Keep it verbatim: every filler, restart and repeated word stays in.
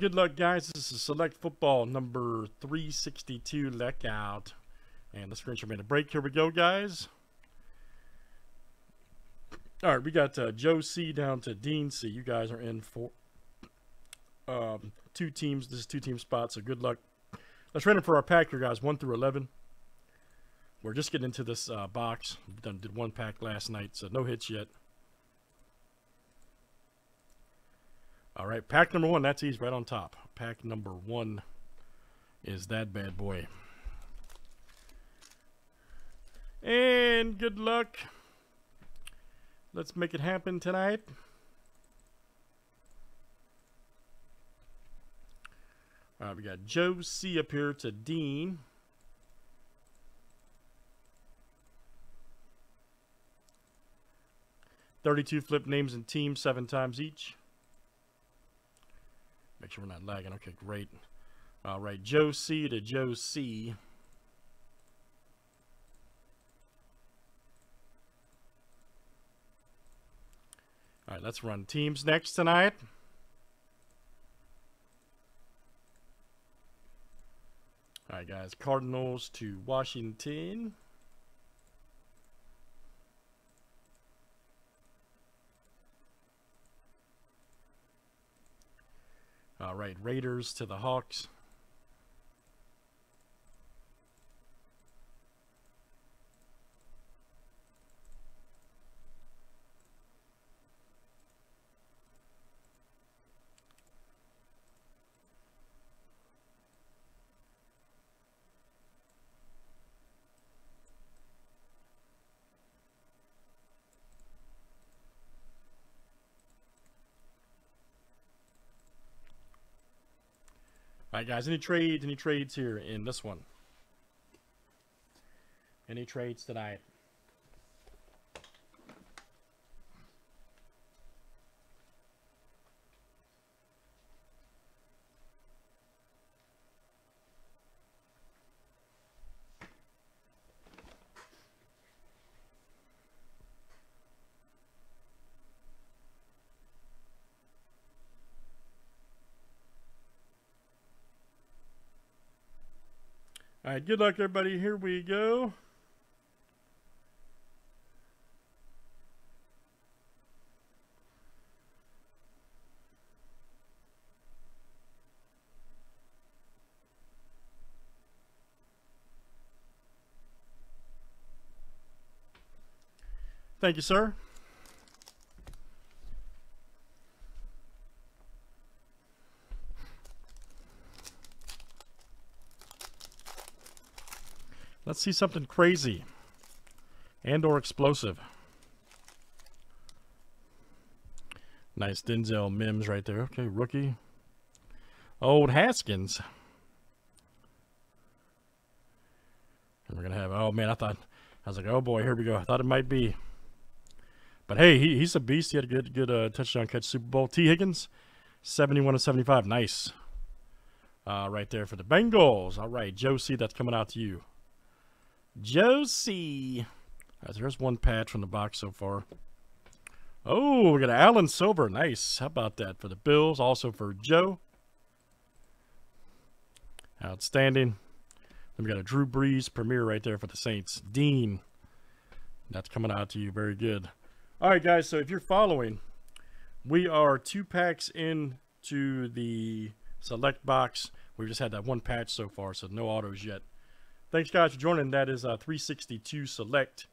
Good luck, guys. This is Select Football number three sixty-two. Luck out. And the screenshot made a break. Here we go, guys. All right, we got uh, Joe C down to Dean C. You guys are in for um, two teams. This is two team spots, so good luck. Let's random for our pack here, guys, one through eleven. We're just getting into this uh, box. We done did one pack last night, so no hits yet. All right, pack number one. That's easy, right on top. Pack number one is that bad boy. And good luck. Let's make it happen tonight. All right, we got Joe C up here to Dean. thirty-two flip names and teams, seven times each. Make sure we're not lagging. Okay, great. All right, Joe C to Joe C. All right, let's run teams next tonight. All right, guys, Cardinals to Washington. All right, Raiders to the Hawks. All right, guys, any trades, any trades here in this one? Any trades tonight? All right, good luck, everybody. Here we go. Thank you, sir. Let's see something crazy and or explosive. Nice Denzel Mims right there. Okay, rookie. Old Haskins. And we're going to have, oh, man, I thought, I was like, oh, boy, here we go. I thought it might be. But, hey, he, he's a beast. He had a good, good uh, touchdown catch Super Bowl. T. Higgins, seventy-one to seventy-five. Nice. Uh, right there for the Bengals. All right, Joe C, that's coming out to you. Josie. Right, there's one patch from the box so far. Oh, we got Alan Silver. Nice. How about that for the Bills? Also for Joe. Outstanding. Then we got a Drew Brees premiere right there for the Saints. Dean. That's coming out to you. Very good. All right, guys. So if you're following, we are two packs into the select box. We've just had that one patch so far, so no autos yet. Thanks, guys, for joining. That is uh, three sixty-two Select.